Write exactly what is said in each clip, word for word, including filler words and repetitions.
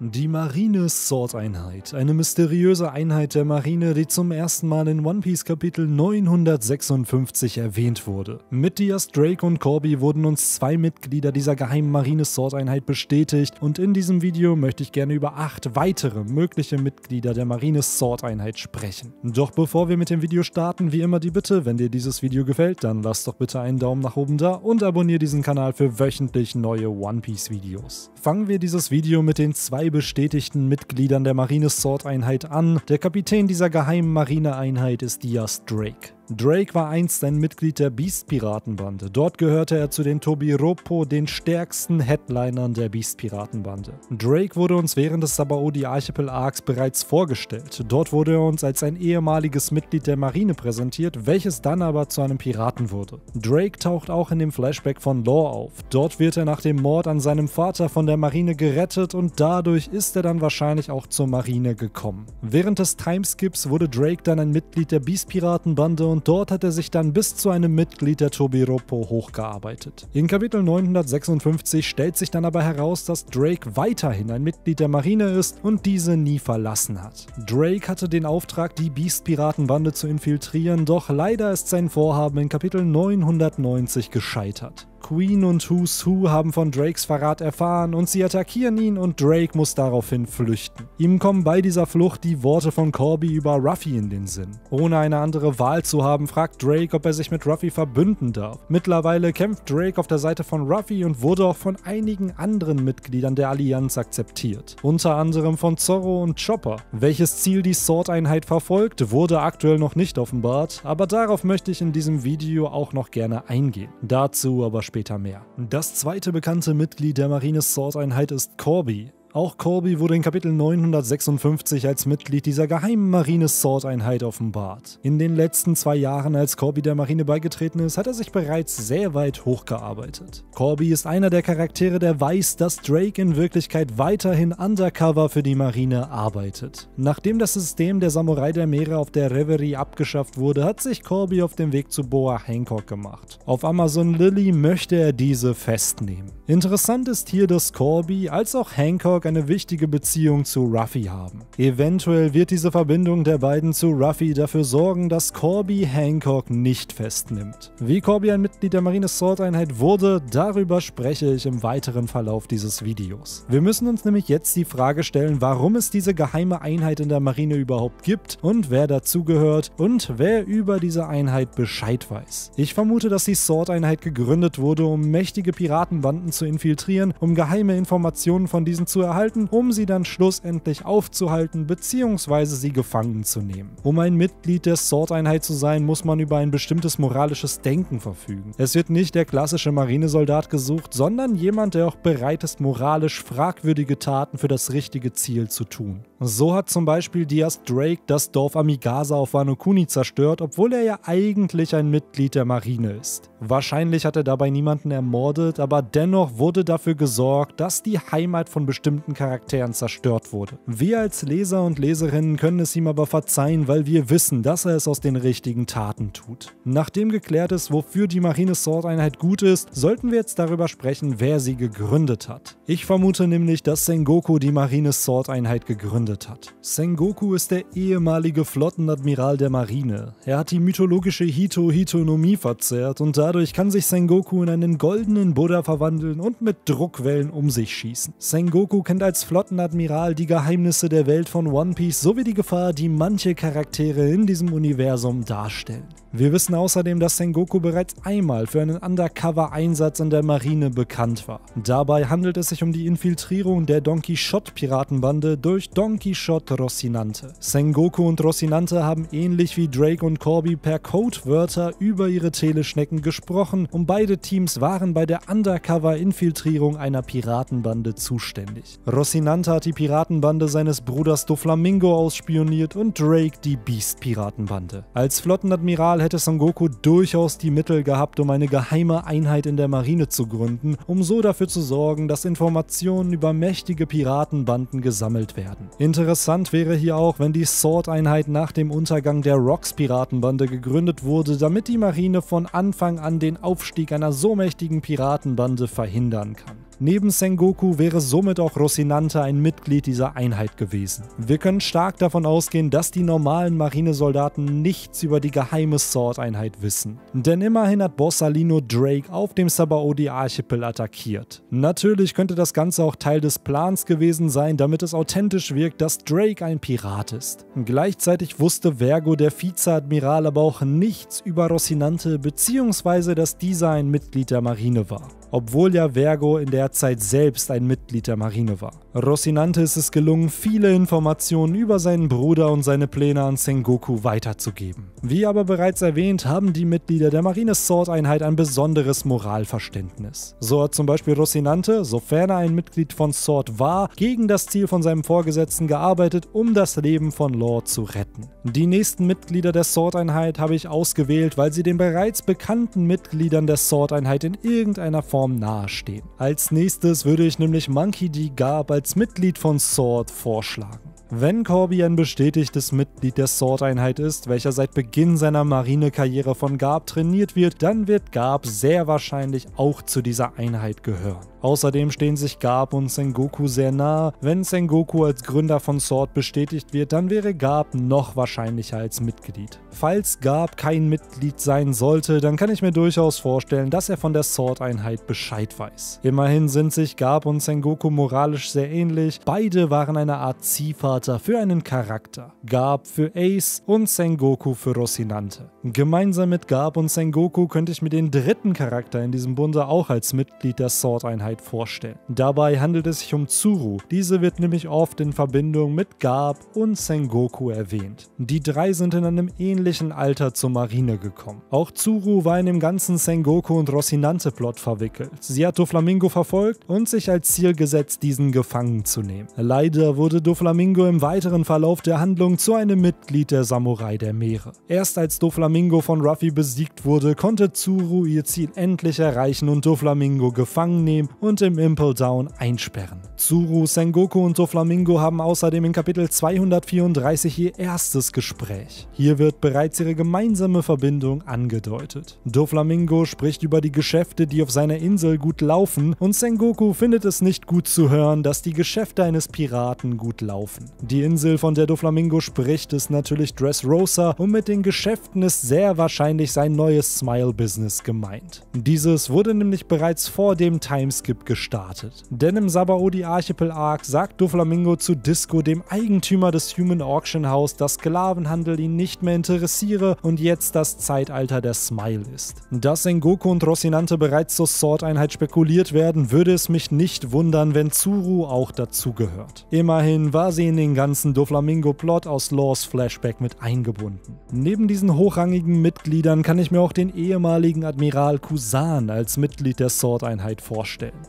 Die Marine Sword Einheit, eine mysteriöse Einheit der Marine, die zum ersten Mal in One Piece Kapitel neunhundertsechsundfünfzig erwähnt wurde. Mit Diaz Drake und Corby wurden uns zwei Mitglieder dieser geheimen Marine Sword Einheit bestätigt und in diesem Video möchte ich gerne über acht weitere mögliche Mitglieder der Marine Sword Einheit sprechen. Doch bevor wir mit dem Video starten, wie immer die Bitte, wenn dir dieses Video gefällt, dann lass doch bitte einen Daumen nach oben da und abonniere diesen Kanal für wöchentlich neue One Piece Videos. Fangen wir dieses Video mit den zwei bestätigten Mitgliedern der Marine Sword Einheit an. Der Kapitän dieser geheimen Marineeinheit ist Diaz Drake. Drake war einst ein Mitglied der Beast-Piratenbande. Dort gehörte er zu den Tobiroppo, den stärksten Headlinern der Beast-Piratenbande. Drake wurde uns während des Sabaody Archipel Arcs bereits vorgestellt. Dort wurde er uns als ein ehemaliges Mitglied der Marine präsentiert, welches dann aber zu einem Piraten wurde. Drake taucht auch in dem Flashback von Law auf. Dort wird er nach dem Mord an seinem Vater von der Marine gerettet und dadurch ist er dann wahrscheinlich auch zur Marine gekommen. Während des Timeskips wurde Drake dann ein Mitglied der Beast-Piratenbande und Und dort hat er sich dann bis zu einem Mitglied der Tobiroppo hochgearbeitet. In Kapitel neunhundertsechsundfünfzig stellt sich dann aber heraus, dass Drake weiterhin ein Mitglied der Marine ist und diese nie verlassen hat. Drake hatte den Auftrag, die Beast-Piratenbande zu infiltrieren, doch leider ist sein Vorhaben in Kapitel neunhundertneunzig gescheitert. Queen und Who's Who haben von Drakes Verrat erfahren und sie attackieren ihn und Drake muss daraufhin flüchten. Ihm kommen bei dieser Flucht die Worte von Corby über Ruffy in den Sinn. Ohne eine andere Wahl zu haben, fragt Drake, ob er sich mit Ruffy verbünden darf. Mittlerweile kämpft Drake auf der Seite von Ruffy und wurde auch von einigen anderen Mitgliedern der Allianz akzeptiert. Unter anderem von Zoro und Chopper. Welches Ziel die Sword-Einheit verfolgt, wurde aktuell noch nicht offenbart, aber darauf möchte ich in diesem Video auch noch gerne eingehen. Dazu aber später mehr. Das zweite bekannte Mitglied der Marine Sword-Einheit ist Corby. Auch Corby wurde in Kapitel neunhundertsechsundfünfzig als Mitglied dieser geheimen Marine-Sword-Einheit offenbart. In den letzten zwei Jahren, als Corby der Marine beigetreten ist, hat er sich bereits sehr weit hochgearbeitet. Corby ist einer der Charaktere, der weiß, dass Drake in Wirklichkeit weiterhin undercover für die Marine arbeitet. Nachdem das System der Samurai der Meere auf der Reverie abgeschafft wurde, hat sich Corby auf den Weg zu Boa Hancock gemacht. Auf Amazon Lily möchte er diese festnehmen. Interessant ist hier, dass Corby als auch Hancock eine wichtige Beziehung zu Ruffy haben. Eventuell wird diese Verbindung der beiden zu Ruffy dafür sorgen, dass Corby Hancock nicht festnimmt. Wie Corby ein Mitglied der Marine Sword Einheit wurde, darüber spreche ich im weiteren Verlauf dieses Videos. Wir müssen uns nämlich jetzt die Frage stellen, warum es diese geheime Einheit in der Marine überhaupt gibt und wer dazugehört und wer über diese Einheit Bescheid weiß. Ich vermute, dass die Sword Einheit gegründet wurde, um mächtige Piratenbanden zu infiltrieren, um geheime Informationen von diesen zu erhalten. erhalten, um sie dann schlussendlich aufzuhalten bzw. sie gefangen zu nehmen. Um ein Mitglied der Sword-Einheit zu sein, muss man über ein bestimmtes moralisches Denken verfügen. Es wird nicht der klassische Marinesoldat gesucht, sondern jemand, der auch bereit ist, moralisch fragwürdige Taten für das richtige Ziel zu tun. So hat zum Beispiel Diaz Drake das Dorf Amigasa auf Wano Kuni zerstört, obwohl er ja eigentlich ein Mitglied der Marine ist. Wahrscheinlich hat er dabei niemanden ermordet, aber dennoch wurde dafür gesorgt, dass die Heimat von bestimmten Charakteren zerstört wurde. Wir als Leser und Leserinnen können es ihm aber verzeihen, weil wir wissen, dass er es aus den richtigen Taten tut. Nachdem geklärt ist, wofür die Marine Sword Einheit gut ist, sollten wir jetzt darüber sprechen, wer sie gegründet hat. Ich vermute nämlich, dass Sengoku die Marine Sword Einheit gegründet hat. Sengoku ist der ehemalige Flottenadmiral der Marine. Er hat die mythologische Hito-Hito no Mi verzehrt und dadurch kann sich Sengoku in einen goldenen Buddha verwandeln und mit Druckwellen um sich schießen. Sengoku kennt als Flottenadmiral die Geheimnisse der Welt von One Piece sowie die Gefahr, die manche Charaktere in diesem Universum darstellen. Wir wissen außerdem, dass Sengoku bereits einmal für einen Undercover-Einsatz in der Marine bekannt war. Dabei handelt es sich um die Infiltrierung der Donquixote-Piratenbande durch Donquixote Rosinante. Sengoku und Rosinante haben ähnlich wie Drake und Corby per Codewörter über ihre Teleschnecken gesprochen und beide Teams waren bei der Undercover-Infiltrierung einer Piratenbande zuständig. Rosinante hat die Piratenbande seines Bruders Doflamingo ausspioniert und Drake die Beast-Piratenbande. Als Flottenadmiral hätte Sengoku durchaus die Mittel gehabt, um eine geheime Einheit in der Marine zu gründen, um so dafür zu sorgen, dass Informationen über mächtige Piratenbanden gesammelt werden. Interessant wäre hier auch, wenn die Sword-Einheit nach dem Untergang der Rox-Piratenbande gegründet wurde, damit die Marine von Anfang an den Aufstieg einer so mächtigen Piratenbande verhindern kann. Neben Sengoku wäre somit auch Rosinante ein Mitglied dieser Einheit gewesen. Wir können stark davon ausgehen, dass die normalen Marinesoldaten nichts über die geheime Sword-Einheit wissen. Denn immerhin hat Borsalino Drake auf dem Sabaody Archipel attackiert. Natürlich könnte das Ganze auch Teil des Plans gewesen sein, damit es authentisch wirkt, dass Drake ein Pirat ist. Gleichzeitig wusste Vergo, der Vizeadmiral, aber auch nichts über Rosinante bzw. dass dieser ein Mitglied der Marine war. Obwohl ja Vergo in der Zeit selbst ein Mitglied der Marine war. Rosinante ist es gelungen, viele Informationen über seinen Bruder und seine Pläne an Sengoku weiterzugeben. Wie aber bereits erwähnt, haben die Mitglieder der Marine-Sword-Einheit ein besonderes Moralverständnis. So hat zum Beispiel Rosinante, sofern er ein Mitglied von Sword war, gegen das Ziel von seinem Vorgesetzten gearbeitet, um das Leben von Law zu retten. Die nächsten Mitglieder der Sword-Einheit habe ich ausgewählt, weil sie den bereits bekannten Mitgliedern der Sword-Einheit in irgendeiner Form nahestehen. Als nächstes würde ich nämlich Monkey D. Garp als Mitglied von Sword vorschlagen. Wenn Corby ein bestätigtes Mitglied der Sword-Einheit ist, welcher seit Beginn seiner Marinekarriere von Garp trainiert wird, dann wird Garp sehr wahrscheinlich auch zu dieser Einheit gehören. Außerdem stehen sich Garp und Sengoku sehr nahe. Wenn Sengoku als Gründer von Sword bestätigt wird, dann wäre Garp noch wahrscheinlicher als Mitglied. Falls Garp kein Mitglied sein sollte, dann kann ich mir durchaus vorstellen, dass er von der Sword-Einheit Bescheid weiß. Immerhin sind sich Garp und Sengoku moralisch sehr ähnlich. Beide waren eine Art Ziehvater für einen Charakter. Garp für Ace und Sengoku für Rosinante. Gemeinsam mit Garp und Sengoku könnte ich mir den dritten Charakter in diesem Bunde auch als Mitglied der Sword-Einheit vorstellen. Dabei handelt es sich um Tsuru. Diese wird nämlich oft in Verbindung mit Garp und Sengoku erwähnt. Die drei sind in einem ähnlichen Alter zur Marine gekommen. Auch Tsuru war in dem ganzen Sengoku- und Rosinante-Plot verwickelt. Sie hat Doflamingo verfolgt und sich als Ziel gesetzt, diesen gefangen zu nehmen. Leider wurde Doflamingo im weiteren Verlauf der Handlung zu einem Mitglied der Samurai der Meere. Erst als Doflamingo von Ruffy besiegt wurde, konnte Tsuru ihr Ziel endlich erreichen und Doflamingo gefangen nehmen und im Impel Down einsperren. Tsuru, Sengoku und Doflamingo haben außerdem in Kapitel zweihundertvierunddreißig ihr erstes Gespräch. Hier wird bereits ihre gemeinsame Verbindung angedeutet. Doflamingo spricht über die Geschäfte, die auf seiner Insel gut laufen, und Sengoku findet es nicht gut zu hören, dass die Geschäfte eines Piraten gut laufen. Die Insel, von der Doflamingo spricht, ist natürlich Dressrosa, und mit den Geschäften ist sehr wahrscheinlich sein neues Smile-Business gemeint. Dieses wurde nämlich bereits vor dem Timeskip gestartet. Denn im Sabaody Archipel Arc sagt Doflamingo zu Disco, dem Eigentümer des Human Auction House, dass Sklavenhandel ihn nicht mehr interessiere und jetzt das Zeitalter der Smile ist. Dass Sengoku und Rosinante bereits zur Sword-Einheit spekuliert werden, würde es mich nicht wundern, wenn Tsuru auch dazugehört. Immerhin war sie in den ganzen Doflamingo-Plot aus Laws Flashback mit eingebunden. Neben diesen hochrangigen Mitgliedern kann ich mir auch den ehemaligen Admiral Kuzan als Mitglied der Sword-Einheit vorstellen.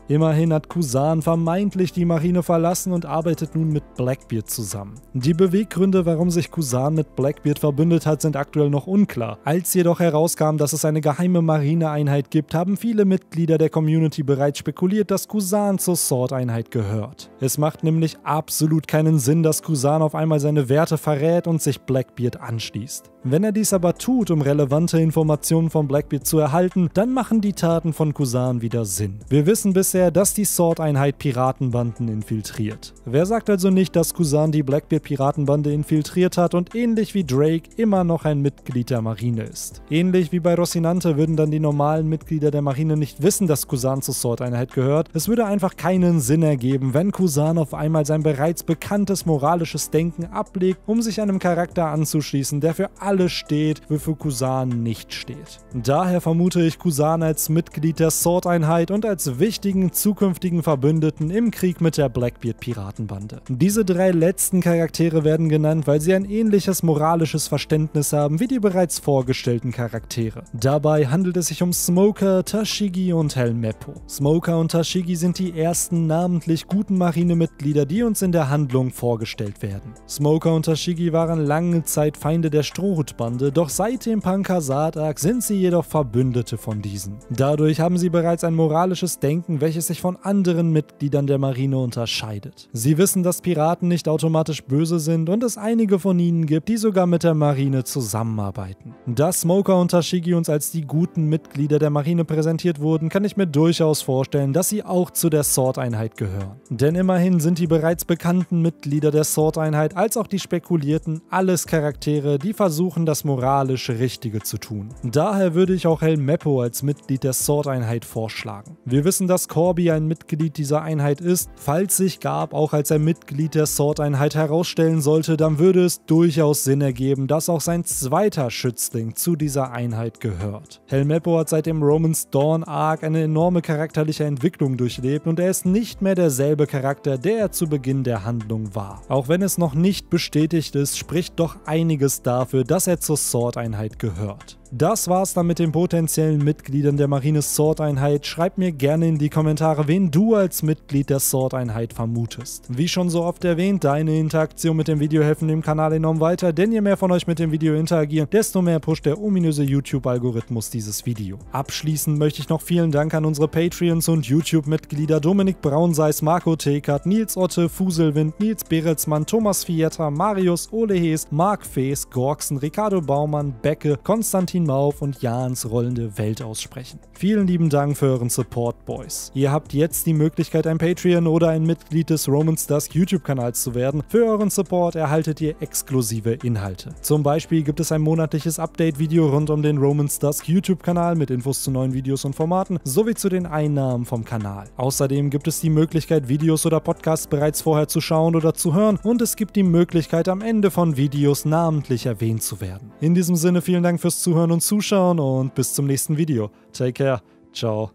Immerhin hat Kuzan vermeintlich die Marine verlassen und arbeitet nun mit Blackbeard zusammen. Die Beweggründe, warum sich Kuzan mit Blackbeard verbündet hat, sind aktuell noch unklar. Als jedoch herauskam, dass es eine geheime Marineeinheit gibt, haben viele Mitglieder der Community bereits spekuliert, dass Kuzan zur Sword-Einheit gehört. Es macht nämlich absolut keinen Sinn, dass Kuzan auf einmal seine Werte verrät und sich Blackbeard anschließt. Wenn er dies aber tut, um relevante Informationen von Blackbeard zu erhalten, dann machen die Taten von Kuzan wieder Sinn. Wir wissen bisher, dass die Sword-Einheit Piratenbanden infiltriert. Wer sagt also nicht, dass Kuzan die Blackbeard-Piratenbande infiltriert hat und ähnlich wie Drake immer noch ein Mitglied der Marine ist? Ähnlich wie bei Rosinante würden dann die normalen Mitglieder der Marine nicht wissen, dass Kuzan zur Sword-Einheit gehört. Es würde einfach keinen Sinn ergeben, wenn Kuzan auf einmal sein bereits bekanntes moralisches Denken ablegt, um sich einem Charakter anzuschließen, der für alle Alle steht, wofür Kuzan nicht steht. Daher vermute ich Kuzan als Mitglied der Sword-Einheit und als wichtigen zukünftigen Verbündeten im Krieg mit der Blackbeard-Piratenbande. Diese drei letzten Charaktere werden genannt, weil sie ein ähnliches moralisches Verständnis haben wie die bereits vorgestellten Charaktere. Dabei handelt es sich um Smoker, Tashigi und Helmeppo. Smoker und Tashigi sind die ersten namentlich guten Marinemitglieder, die uns in der Handlung vorgestellt vorgestellt werden. Smoker und Tashigi waren lange Zeit Feinde der Strohhutbande, doch seit dem Pankasat-Arc sind sie jedoch Verbündete von diesen. Dadurch haben sie bereits ein moralisches Denken, welches sich von anderen Mitgliedern der Marine unterscheidet. Sie wissen, dass Piraten nicht automatisch böse sind und es einige von ihnen gibt, die sogar mit der Marine zusammenarbeiten. Dass Smoker und Tashigi uns als die guten Mitglieder der Marine präsentiert wurden, kann ich mir durchaus vorstellen, dass sie auch zu der Sword-Einheit gehören. Denn immerhin sind die bereits bekannten Mitglieder der Sword-Einheit als auch die spekulierten alles Charaktere, die versuchen, das moralisch Richtige zu tun. Daher würde ich auch Helmeppo als Mitglied der Sword-Einheit vorschlagen. Wir wissen, dass Corby ein Mitglied dieser Einheit ist. Falls sich Garp auch als ein Mitglied der Sword-Einheit herausstellen sollte, dann würde es durchaus Sinn ergeben, dass auch sein zweiter Schützling zu dieser Einheit gehört. Helmeppo hat seit dem Romance Dawn Arc eine enorme charakterliche Entwicklung durchlebt und er ist nicht mehr derselbe Charakter, der er zu Beginn der Handlung war. Auch wenn es noch nicht bestätigt ist, spricht doch einiges dafür, dass er zur Sword-Einheit gehört. Das war's dann mit den potenziellen Mitgliedern der Marine Sword-Einheit. Schreib mir gerne in die Kommentare, wen du als Mitglied der Sword-Einheit vermutest. Wie schon so oft erwähnt, deine Interaktion mit dem Video helfen dem Kanal enorm weiter, denn je mehr von euch mit dem Video interagieren, desto mehr pusht der ominöse YouTube-Algorithmus dieses Video. Abschließend möchte ich noch vielen Dank an unsere Patreons und YouTube-Mitglieder Dominik Braunseis, Marco Tekert, Nils Otte, Fuselwind, Nils Berelsmann, Thomas Fietta, Marius, Ole Hees, Marc Fees, Gorksen, Ricardo Baumann, Becke, Konstantin Mauf und Jans rollende Welt aussprechen. Vielen lieben Dank für euren Support, Boys. Ihr habt jetzt die Möglichkeit, ein Patreon oder ein Mitglied des Romance Dusk YouTube-Kanals zu werden. Für euren Support erhaltet ihr exklusive Inhalte. Zum Beispiel gibt es ein monatliches Update-Video rund um den Romance Dusk YouTube-Kanal mit Infos zu neuen Videos und Formaten sowie zu den Einnahmen vom Kanal. Außerdem gibt es die Möglichkeit, Videos oder Podcasts bereits vorher zu schauen oder zu hören, und es gibt die Möglichkeit, am Ende von Videos namentlich erwähnt zu werden. In diesem Sinne vielen Dank fürs Zuhören und Zuschauen und bis zum nächsten Video. Take care, ciao.